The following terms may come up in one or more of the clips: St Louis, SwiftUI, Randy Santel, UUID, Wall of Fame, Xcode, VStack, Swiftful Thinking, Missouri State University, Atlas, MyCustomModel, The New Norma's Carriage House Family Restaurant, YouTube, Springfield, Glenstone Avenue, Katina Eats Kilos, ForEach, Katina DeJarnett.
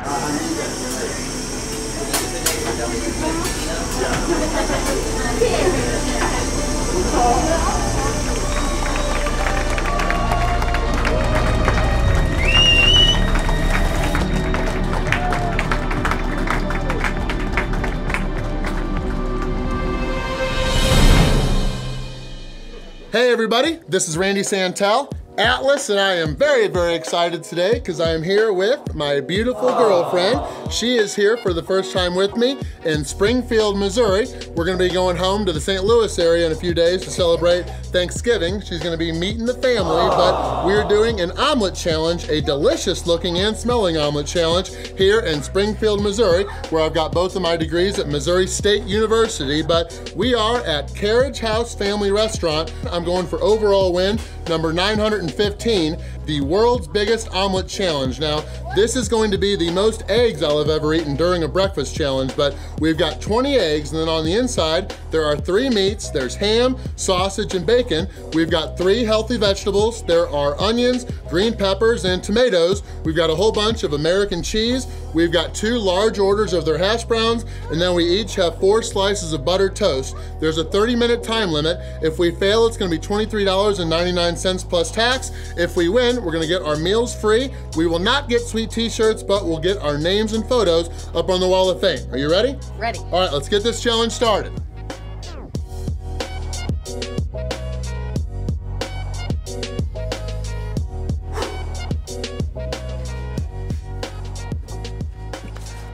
Hey everybody, this is Randy Santel, Atlas, and I am very, very excited today because I am here with my beautiful girlfriend. She is here for the first time with me in Springfield, Missouri. We're gonna be going home to the St. Louis area in a few days to celebrate Thanksgiving. She's gonna be meeting the family, but we're doing an omelet challenge, a delicious looking and smelling omelet challenge here in Springfield, Missouri, where I've got both of my degrees at Missouri State University, but we are at Carriage House Family Restaurant. I'm going for overall win number 915, the world's biggest omelet challenge. Now, this is going to be the most eggs I'll have ever eaten during a breakfast challenge, but we've got 20 eggs, and then on the inside, there are 3 meats. There's ham, sausage, and bacon. We've got 3 healthy vegetables. There are onions, green peppers, and tomatoes. We've got a whole bunch of American cheese. We've got 2 large orders of their hash browns, and then we each have 4 slices of buttered toast. There's a 30-minute time limit. If we fail, it's gonna be $23.99 plus tax. If we win, we're gonna get our meals free. We will not get sweet t-shirts, but we'll get our names and photos up on the Wall of Fame. Are you ready? Ready. All right, let's get this challenge started.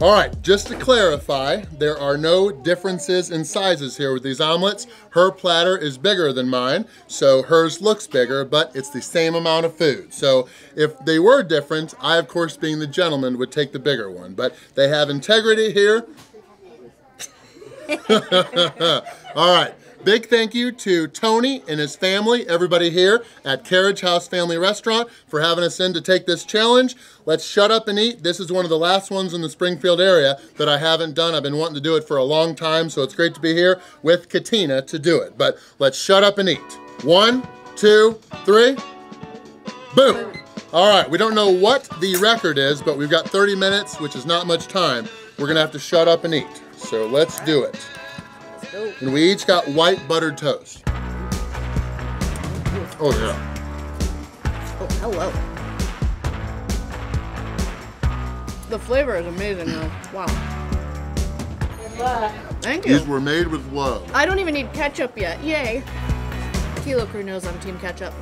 All right, just to clarify, there are no differences in sizes here with these omelets. Her platter is bigger than mine, so hers looks bigger, but it's the same amount of food. So if they were different, I, of course, being the gentleman, would take the bigger one, but they have integrity here. All right. Big thank you to Tony and his family, everybody here at Carriage House Family Restaurant for having us in to take this challenge. Let's shut up and eat. This is one of the last ones in the Springfield area that I haven't done. I've been wanting to do it for a long time, so it's great to be here with Katina to do it. But let's shut up and eat. 1, 2, 3, boom. All right, we don't know what the record is, but we've got 30 minutes, which is not much time. We're gonna have to shut up and eat. So let's do it. And we each got white buttered toast. Oh, yeah. Oh, hello. The flavor is amazing, though. Wow. Thank you. These were made with love. I don't even need ketchup yet. Yay. Kilo Crew knows I'm team ketchup.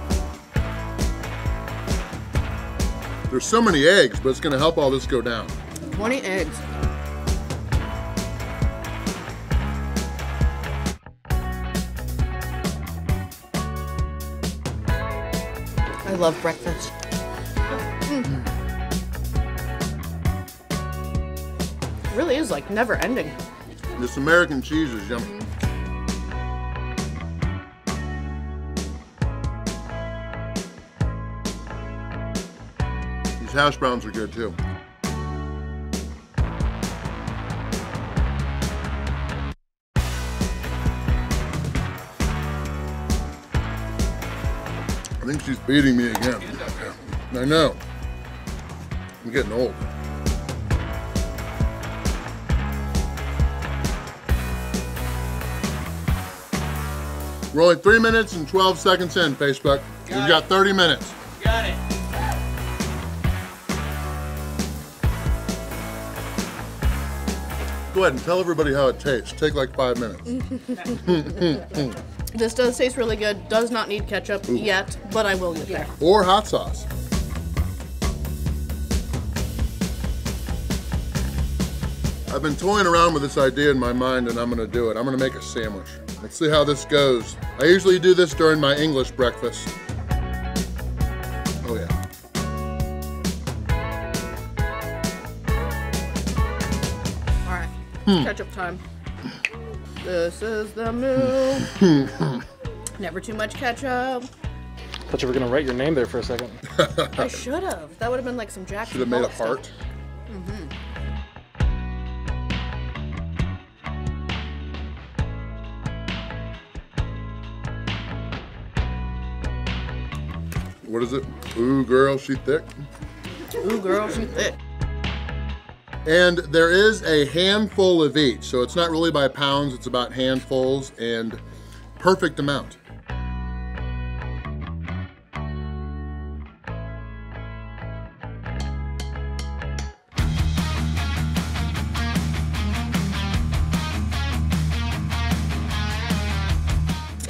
There's so many eggs, but it's going to help all this go down. 20 eggs. I love breakfast. It really is like never ending. This American cheese is yummy. These hash browns are good too. I think she's beating me again. I know. I'm getting old. We're only 3 minutes and 12 seconds in, Facebook. We've got 30 minutes. Got it. Go ahead and tell everybody how it tastes. Take like 5 minutes. This does taste really good, does not need ketchup yet, but I will get there. Or hot sauce. I've been toying around with this idea in my mind, and I'm gonna do it. I'm gonna make a sandwich. Let's see how this goes. I usually do this during my English breakfast. Oh yeah. All right, ketchup time. This is the move. Never too much ketchup. Thought you were gonna write your name there for a second. I should have. That would have been like some Jackson. Should have made a heart. What is it? Ooh, girl, she thick. Ooh, girl, she thick. And there is a handful of each, so it's not really by pounds, it's about handfuls and perfect amount.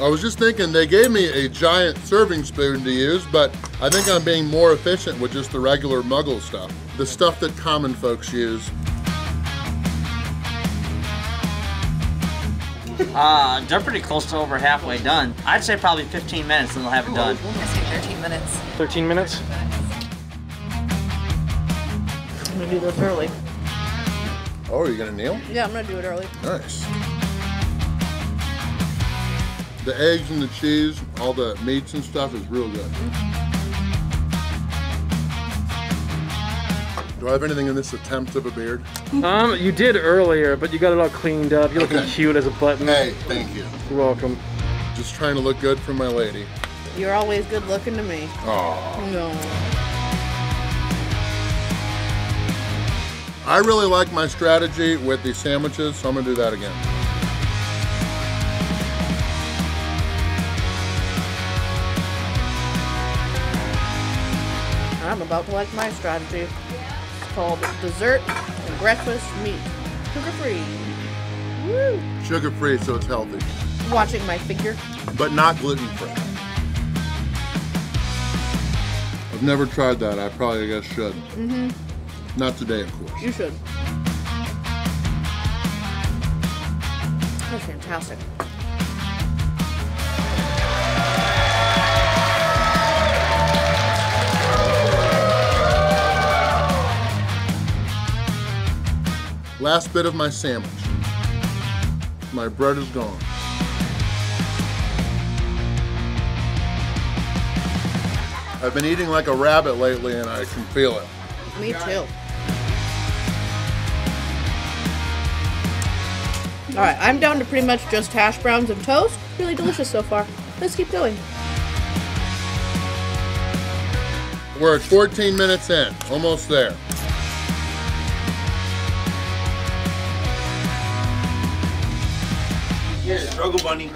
I was just thinking they gave me a giant serving spoon to use, but I think I'm being more efficient with just the regular Muggle stuff, the stuff that common folks use. They're pretty close to over halfway done. I'd say probably 15 minutes and they'll have it done. I say 13 minutes. 13 minutes? I'm gonna do this early. Oh, are you gonna kneel? Yeah, I'm gonna do it early. Nice. The eggs and the cheese, all the meats and stuff is real good. Do I have anything in this attempt of a beard? You did earlier, but you got it all cleaned up. You're looking cute as a button. Hey, thank you. You're welcome. Just trying to look good for my lady. You're always good looking to me. Aww. No. I really like my strategy with the sandwiches, so I'm gonna do that again. I'm about to like my strategy. It's called dessert and breakfast meat. Sugar-free. Woo! Sugar-free, so it's healthy. Watching my figure. But not gluten-free. I've never tried that. I probably, I guess, should. Mm-hmm. Not today, of course. You should. That's fantastic. Last bit of my sandwich. My bread is gone. I've been eating like a rabbit lately and I can feel it. Me too. All right, I'm down to pretty much just hash browns and toast. Really delicious so far. Let's keep going. We're at 14 minutes in, almost there. Struggle bunny.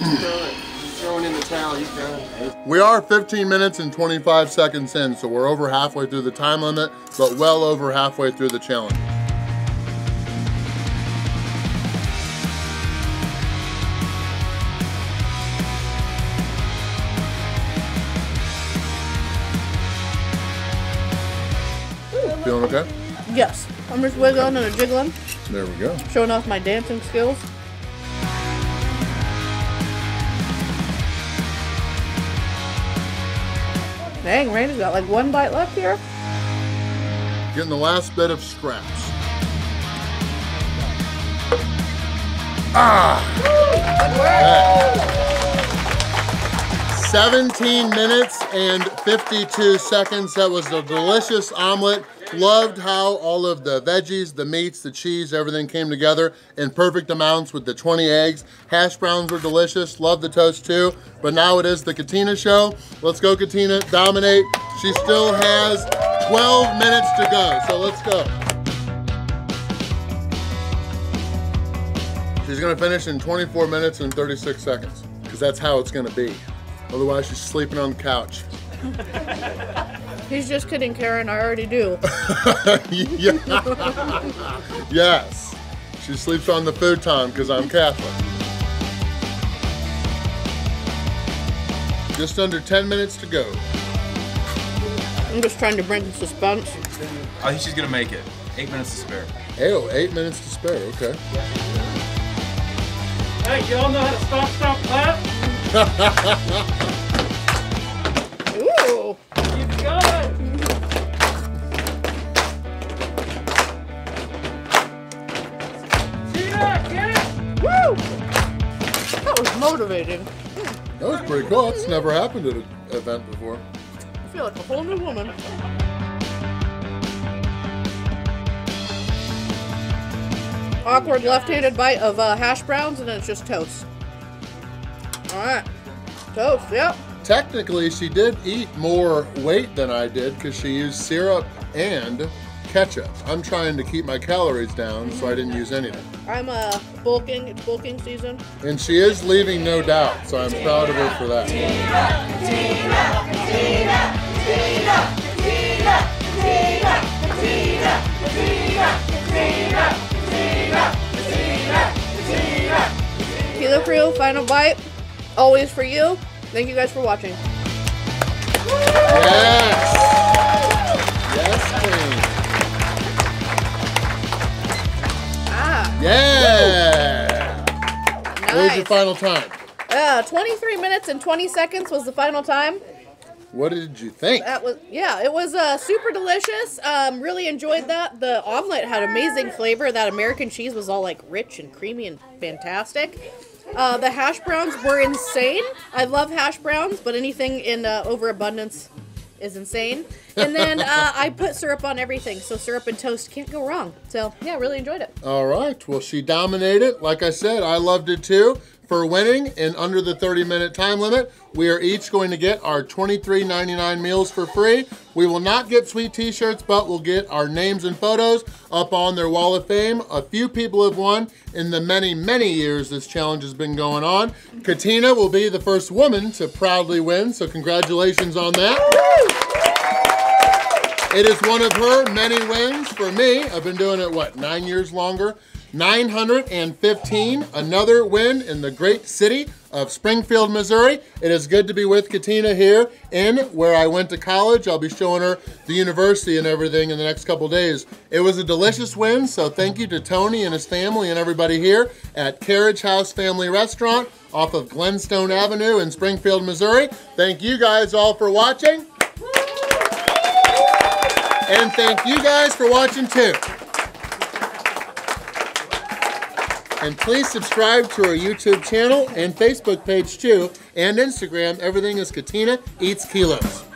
He's throwing in the towel, he's done. We are 15 minutes and 25 seconds in, so we're over halfway through the time limit, but well over halfway through the challenge. Ooh, feeling okay? Yes. I'm just wiggling and jiggling. There we go. Showing off my dancing skills. Dang, Randy's got like one bite left here. Getting the last bit of scraps. Ah! Good work. 17 minutes and 52 seconds. That was a delicious omelet. Loved how all of the veggies, the meats, the cheese, everything came together in perfect amounts with the 20 eggs. Hash browns were delicious. Loved the toast too. But now it is the Katina show. Let's go, Katina. Dominate. She still has 12 minutes to go. So let's go. She's going to finish in 24 minutes and 36 seconds because that's how it's going to be. Otherwise, she's sleeping on the couch. He's just kidding, Karen. I already do. Yes. She sleeps on the futon because I'm Catholic. Just under 10 minutes to go. I'm just trying to bring the suspense. I think she's going to make it. 8 minutes to spare. Oh, 8 minutes to spare. Okay. Hey, you all know how to stop, clap? Ooh. Keep going. See that? Get it? Woo! That was motivating. That was pretty cool. It's never happened at an event before. I feel like a whole new woman. Awkward left-handed bite of hash browns, and then it's just toast. All right, toast, yep. Technically, she did eat more weight than I did because she used syrup and ketchups. I'm trying to keep my calories down, so I didn't use anything. I'm bulking. It's bulking season. And she is leaving no doubt, so I'm proud of her for that. Kilo Crew, final bite. Always for you. Thank you guys for watching. Yes! Yes, please. Ah. Yeah! Nice. What was your final time? 23 minutes and 20 seconds was the final time. What did you think? That was, yeah, it was super delicious. Really enjoyed that. The omelet had amazing flavor. That American cheese was all like rich and creamy and fantastic. The hash browns were insane. I love hash browns, but anything in overabundance is insane. And then I put syrup on everything, so syrup and toast can't go wrong. So yeah, really enjoyed it. All right, well, she dominated. Like I said, I loved it too. For winning and under the 30-minute time limit, we are each going to get our $23.99 meals for free. We will not get sweet t-shirts, but we'll get our names and photos up on their wall of fame. A few people have won in the many, many years this challenge has been going on. Katina will be the first woman to proudly win, so congratulations on that. It is one of her many wins. For me, I've been doing it, what, 9 years longer? 915, another win in the great city of Springfield, Missouri. It is good to be with Katina here in where I went to college. I'll be showing her the university and everything in the next couple days. It was a delicious win, so thank you to Tony and his family and everybody here at Carriage House Family Restaurant off of Glenstone Avenue in Springfield, Missouri. Thank you guys all for watching. And thank you guys for watching too. And please subscribe to our YouTube channel and Facebook page too, and Instagram. Everything is Katina Eats Kilos.